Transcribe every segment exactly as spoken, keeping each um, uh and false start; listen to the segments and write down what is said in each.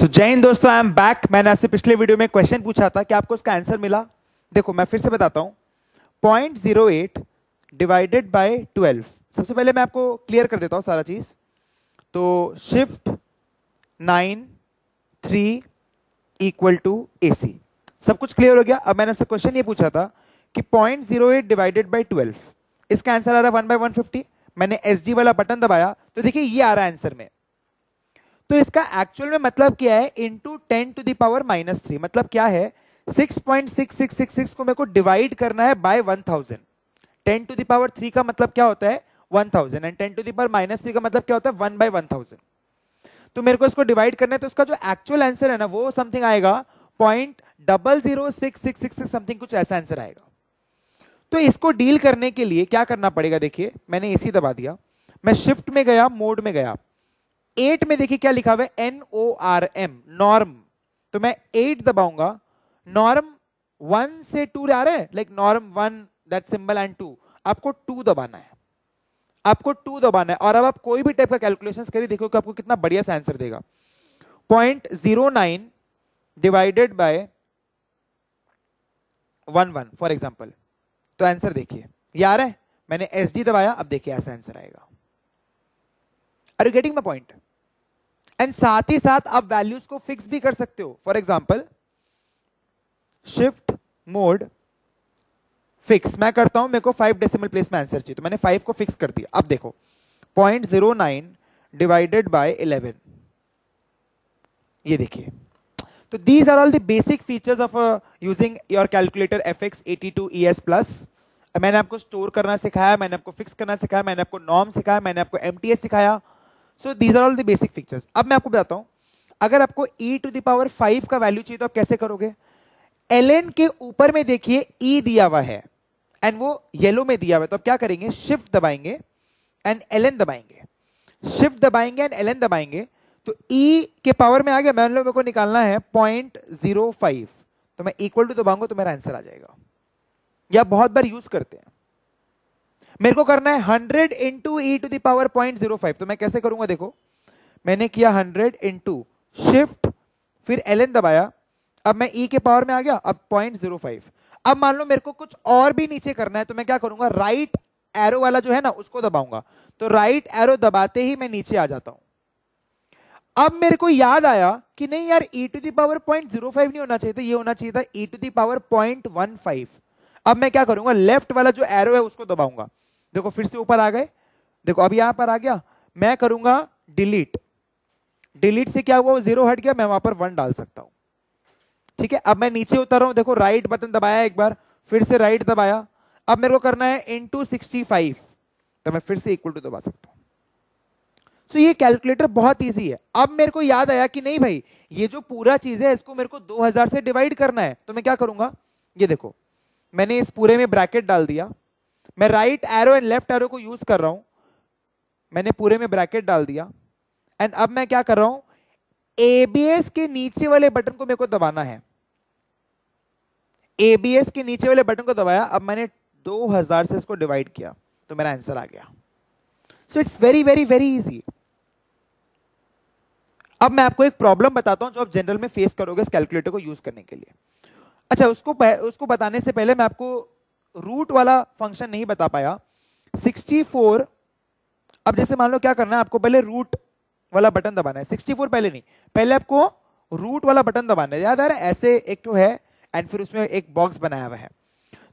सो जय हिंद दोस्तों, I am back. मैंने आपसे पिछले वीडियो में क्वेश्चन पूछा था कि आपको उसका आंसर मिला। देखो मैं फिर से बताता हूँ, point zero eight divided by twelve. सबसे पहले मैं आपको क्लियर कर देता हूँ सारा चीज़। तो shift nine three equal to A C, सब कुछ क्लियर हो गया। अब मैंने आपसे क्वेश्चन ये पूछा था कि point zero eight divided by twelve, इसका आंसर आ रहा है वन बाई वन फिफ्टी। मैंने एस डी वाला बटन दबाया तो देखिए ये आ रहा है आंसर में। तो इसका एक्चुअल में मतलब क्या है, into ten to the power minus three. मतलब क्या है, six point six six six six को मेरे को डिवाइड करना है by one thousand. Ten to the power three का मतलब क्या होता है one thousand, and ten to the power minus three का मतलब क्या होता है वन बाय वन थाउजेंड। तो मेरे को इसको डिवाइड करना है, तो इसका जो एक्चुअल आंसर है ना वो समथिंग आएगा point double zero six six six six something, कुछ ऐसा आंसर आएगा। तो इसको डील करने के लिए क्या करना पड़ेगा, देखिए मैंने ए सी दबा दिया, मैं शिफ्ट में गया, मोड में गया, एट में देखिए क्या लिखा हुआ है N O R M, norm. तो मैं एट दबाऊंगा, नॉर्म वन से टू आ रहे हैं, like norm one that symbol and two. आपको टू दबाना है, आपको टू दबाना है। और अब आप कोई भी टाइप का कैलकुलेशंस करिए, देखो कि आपको कितना बढ़िया सा आंसर देगा। Point zero nine divided by one one for example. तो आंसर देखिए ये आ रहा है, मैंने एस डी दबाया, अब देखिए ऐसा आंसर आएगा। Are you getting my point? And साथ ही साथ आप वैल्यूज को फिक्स भी कर सकते हो। For example shift mode fix मैं करता हूं, मेरे को फाइव डेसिमल प्लेस में आंसर चाहिए, तो मैंने फाइव को फिक्स कर दिया। अब देखो point zero nine divided by eleven, ये देखिए। तो these are all the basic features of using your calculator F X eighty two E S plus. मैंने आपको स्टोर करना सिखाया, मैंने आपको फिक्स करना सिखाया, मैंने आपको नॉर्म सिखाया, मैंने आपको एम टी एस सिखाया। So these are all the basic features. अब मैं आपको बताता हूँ, अगर आपको e to the power five का वैल्यू चाहिए तो आप कैसे करोगे। ln के ऊपर में देखिए e दिया हुआ है एंड वो येलो में दिया हुआ है, तो आप क्या करेंगे, शिफ्ट दबाएंगे एंड ln दबाएंगे, शिफ्ट दबाएंगे एंड ln दबाएंगे। तो e के पावर में आ गया, मान लो मेरे को निकालना है पॉइंट जीरो फाइव, तो मैं इक्वल टू दबाऊंगा तो मेरा आंसर आ जाएगा। या बहुत बार यूज करते हैं, मेरे को करना है hundred into E to the power point zero five, तो मैं कैसे करूंगा, देखो मैंने किया हंड्रेड इंटू शिफ्ट फिर ln दबाया, अब मैं e के पावर में आ गया, अब पॉइंट जीरो फाइव। अब मान लो मेरे को कुछ और भी नीचे करना है, तो मैं क्या करूंगा, राइट एरो वाला जो है ना उसको दबाऊंगा, तो राइट एरो दबाते ही मैं नीचे आ जाता हूं। अब मेरे को याद आया कि नहीं यार e to the power point zero five नहीं होना चाहिए था, ये होना चाहिए था e to the power point one five. अब मैं क्या करूंगा, लेफ्ट वाला जो एरो है उसको दबाऊंगा, देखो फिर से ऊपर आ गए, देखो अब यहां पर आ गया। मैं करूंगा डिलीट, डिलीट से क्या हुआ, जीरो हट गया, मैं वहां पर वन डाल सकता हूं, ठीक है। अब मैं नीचे उतर रहा हूं, देखो राइट बटन दबाया एक बार, फिर से राइट दबाया, अब मेरे को करना है इनटू सिक्सटी फाइव, तो मैं फिर से इक्वल टू दबा सकता हूं। सो ये कैलकुलेटर बहुत ईजी है। अब मेरे को याद आया कि नहीं भाई ये जो पूरा चीज है इसको मेरे को दो हजार से डिवाइड करना है, तो मैं क्या करूंगा, ये देखो मैंने इस पूरे में ब्रैकेट डाल दिया, मैं right arrow and left arrow को यूज कर रहा हूं, मैंने पूरे में ब्रैकेट डाल दिया एंड अब मैं क्या कर रहा हूं, एबीएस के नीचे वाले बटन को मेरे को दबाना है। एबीएस के नीचे वाले बटन को दबाया, अब मैंने दो हजार से इसको डिवाइड किया तो मेरा आंसर आ गया। So it's very very very easy. अब मैं आपको एक प्रॉब्लम बताता हूं जो आप जनरल में फेस करोगे इस कैलकुलेटर को यूज करने के लिए। अच्छा उसको उसको बताने से पहले मैं आपको रूट वाला फंक्शन नहीं बता पाया, सिक्सटी फोर। अब जैसे मान लो क्या करना है, आपको पहले रूट वाला बटन दबाना है, सिक्सटी फोर पहले नहीं, पहले आपको रूट वाला बटन दबाना है। याद आ रहा है ऐसे एक तो है एंड फिर उसमें एक बॉक्स बनाया हुआ है,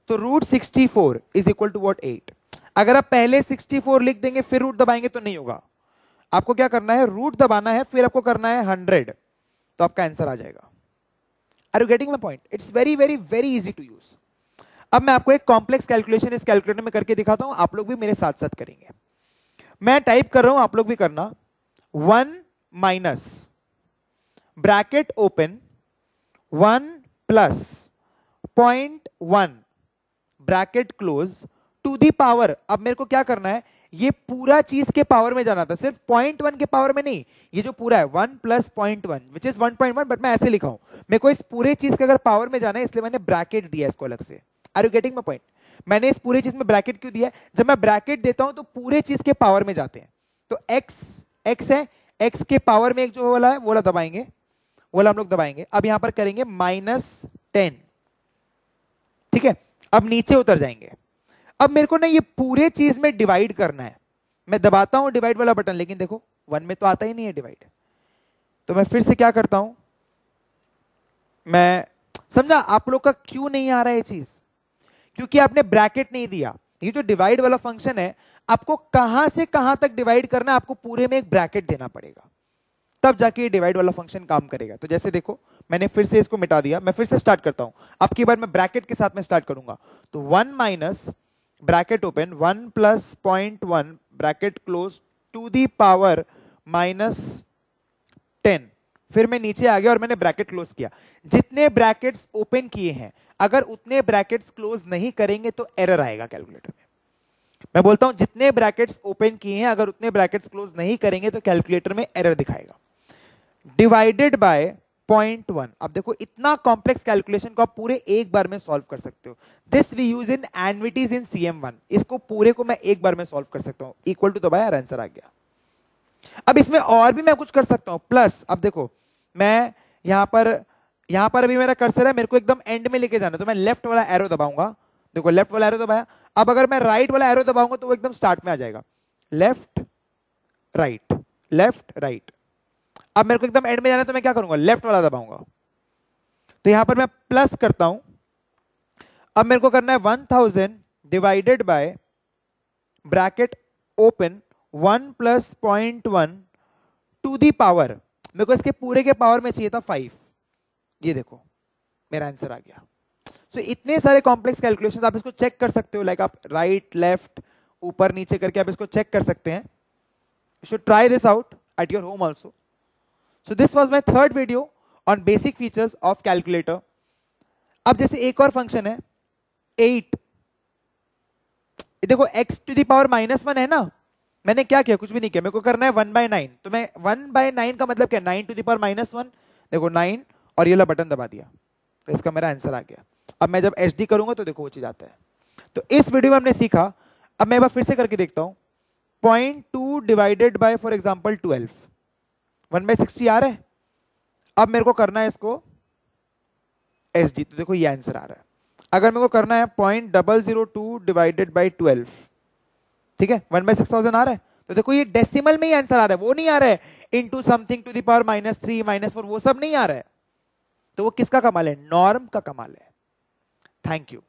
तो root sixty four is equal to what, eight. अगर आप पहले सिक्सटी फोर लिख देंगे फिर रूट दबाएंगे तो नहीं होगा, आपको क्या करना है, रूट दबाना है, फिर आपको करना है हंड्रेड, तो आपका आंसर आ जाएगा। Are you getting my point? It's very very very easy to use. अब मैं आपको एक कॉम्प्लेक्स कैलकुलेशन इस कैलकुलेटर में करके दिखाता हूं, आप लोग भी मेरे साथ साथ करेंगे। मैं टाइप कर रहा हूं, आप लोग भी करना। One minus bracket open one plus point one bracket close to the power. अब मेरे को क्या करना है, ये पूरा चीज के पावर में जाना था, सिर्फ पॉइंट वन के पावर में नहीं, ये जो पूरा है one plus point one which is one point one, but मैं ऐसे लिखा हूं, मेरे को इस पूरे चीज के अगर पावर में जाना है इसलिए मैंने ब्रैकेट दिया इसको अलग से। Are you getting my point? मैंने इस पूरे चीज में ब्रैकेट क्यों दिया है, जब मैं ब्रैकेट देता हूं तो पूरे चीज के पावर में जाते हैं, तो x x है, x के पावर में एक जो वाला है वो वाला दबाएंगे, वो वाला हम लोग दबाएंगे। अब यहाँ पर करेंगे माइनस टेन, ठीक है। अब नीचे उतर जाएंगे। अब मेरे को ना ये पूरे चीज में डिवाइड करना है। मैं दबाता हूँ डिवाइड वाला बटन, लेकिन देखो वन में तो आता ही नहीं है डिवाइड। तो मैं फिर से क्या करता हूँ, मैं समझा आप लोग का क्यों नहीं आ रहा है ये चीज, क्योंकि आपने ब्रैकेट नहीं दिया। ये जो डिवाइड वाला फंक्शन है, आपको कहां से कहां तक डिवाइड करना है, आपको पूरे में एक ब्रैकेट देना पड़ेगा, तब जाके ये डिवाइड वाला फंक्शन काम करेगा। तो जैसे देखो मैंने फिर से इसको मिटा दिया, मैं फिर से स्टार्ट करता हूं। अब की बार मैं ब्रैकेट के साथ में स्टार्ट करूंगा। तो one minus bracket open one plus point one bracket close to the power minus ten. फिर मैं नीचे आ गया और मैंने ब्रैकेट क्लोज किया। जितने ब्रैकेट्स ओपन किए हैं, अगर उतने ब्रैकेट्स क्लोज नहीं करेंगे तो एरर आएगा कैलकुलेटर में। मैं बोलता हूं जितने ब्रैकेट्स ओपन किए हैं, अगर उतने ब्रैकेट्स क्लोज नहीं करेंगे तो कैलकुलेटर में एरर दिखाएगा। Divided by point one. अब देखो इतना कॉम्प्लेक्स कैलकुलेशन को आप पूरे एक बार में सॉल्व कर सकते हो। This we use in entities in C M one. इसको पूरे को मैं एक बार में सॉल्व कर सकता हूँ। इक्वल टू दबाया, आंसर आ गया। अब इसमें और भी मैं कुछ कर सकता हूँ, प्लस। अब देखो मैं यहाँ पर यहाँ पर अभी मेरा कर्सर है, मेरे को एकदम एंड में लेके जाना है, तो मैं लेफ्ट वाला एरो दबाऊंगा। देखो लेफ्ट वाला एरो दबाया। अब अगर मैं राइट वाला एरो दबाऊंगा तो वो एकदम स्टार्ट में आ जाएगा। Left right left right. अब मेरे को एकदम एंड में जाना है तो मैं क्या करूंगा, लेफ्ट वाला दबाऊंगा। तो यहां पर मैं प्लस करता हूं। अब मेरे को करना है one thousand divided by bracket open one plus point one to the power, मेरे को इसके पूरे के पावर में चाहिए था फाइव। ये देखो मेरा आंसर आ गया। सो so, इतने सारे कॉम्प्लेक्स कैलकुलेशंस आप इसको चेक कर सकते हो। लाइक आप राइट लेफ्ट ऊपर नीचे करके आप इसको चेक कर सकते हैं। You should try this out at your home also. So this was my third video on basic features of calculator. अब जैसे एक और फंक्शन है एट, देखो X to the power minus one है ना। मैंने क्या किया, कुछ भी नहीं किया। मेरे को करना है वन बाय नाइन। तो मैं वन बाय नाइन का मतलब क्या, nine to the power minus one. देखो नाइन और ये वाला बटन दबा दिया, तो इसका मेरा आंसर आ गया। अब मैं जब एच डी करूंगा तो देखो वो चीज आता है। तो इस वीडियो में हमने सीखा। अब मैं एक बार फिर से करके देखता हूँ। Point two divided by for example twelve, one by sixty आ रहा है। अब मेरे को करना है इसको एच डी, तो देखो ये आंसर आ रहा है। अगर मेरे को करना है point double zero two divided by twelve, ठीक है, वन बाई सिक्स थाउजेंड आ रहा है। तो देखो ये डेसिमल में ही आंसर आ रहा है, वो नहीं आ रहा है into something to the power minus three minus four, वो सब नहीं आ रहा है। तो वो किसका कमाल है, नॉर्म का कमाल है। Thank you.